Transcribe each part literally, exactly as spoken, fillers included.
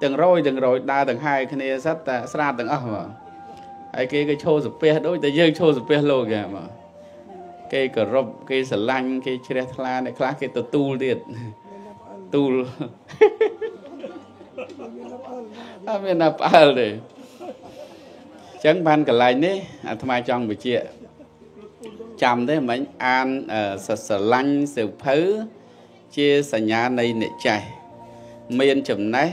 từng rồi từng rồi đa từng hai cái này sạt sạt từng ảo mà ai kia cái show sụp bẹ đôi thì dường show sụp bẹ lô kìa mà cái cờ rộp, cái sờ lanh, cái chè thla này, khác cái tu điệt, tu, à miền Nam ở đây, chẳng bàn cả lại nè, tham gia trong buổi chiều, chạm thấy mấy an sờ sờ lanh, sờ phớ, chia sờ nhà này nệ chạy, miền chấm này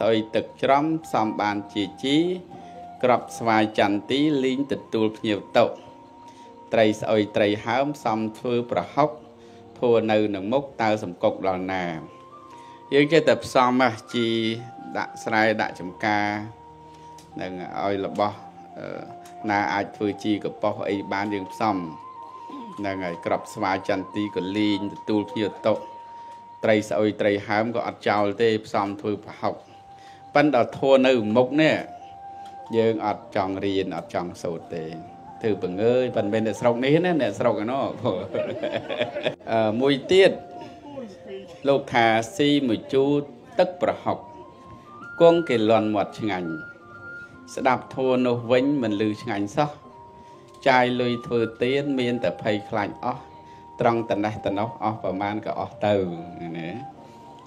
sôi tực trầm xong bàn chỉ chi cọp xoài chăn tí linh tịch tu nhiều tậu trai sôi trai hám xong thưa bà hóc thua nâu nâng mốc tao sầm cục đòn nà những cái tập xong mà chỉ đã sai đã chấm ca đừng ơi là bỏ là ai vừa chi của bỏ ấy bán đường xong là ngày cọp xoài chăn tí của linh tu nhiều tậu trai sôi trai hám có chào tê xong thưa bà học vẫn đã thua nâu mốc nè nhưng ở trong riêng ở trong sổ tê thử bừng ơi vẫn bên để sọc nến nè sọc nó mùi tiết lục thà si mùi chú tức bà học con kì luận một chương ảnh sẽ đạp thua nô vĩnh mình lưu chương ảnh só chai lùi thua tiết miên tập hay khánh ớ trong tần này tần ốc ớ và man cả ớ tàu nè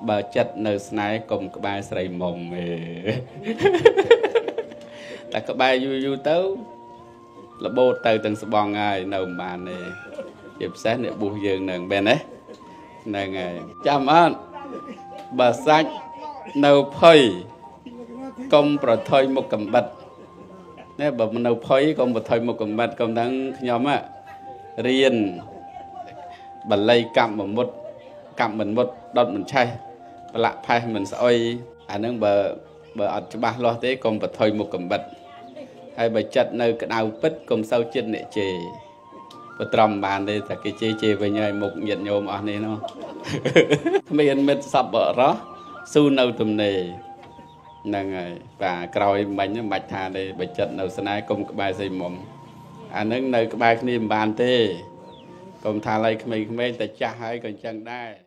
bà chật nâu snáy cùng các bài sợi mồm mê là các bài vui vui tấu là bố tờ từng sập bong ai nấu mà này dịp sáng để buộc giường nàng bên đấy nàng ngày chăm ăn bà sách nấu phơi công bờ thôi một cầm bật nè bà nấu phơi công bờ thôi một cầm bật công đang nhóm á riêng bà lấy cầm một một cầm mình một đọt mình chay bà lạ phai mình sẽ ôi anh à, bờ bờ ở cho ba lo thế công bờ thôi một cầm bật hay bà chặt nơi cái nào bứt công sau chân nệ chè bà trầm bàn đây là cái chê chê về nhai mục nhận nhôm ở đây nó mình mình sập bờ đó su nâu tùm này là người và còi mình mạch thà đây bà chặt nâu sân ái công cái bài dây mồm anh à, nơi cái bài niềm bàn thế công thà lấy cái mình mấy ta cha hay còn chẳng đai.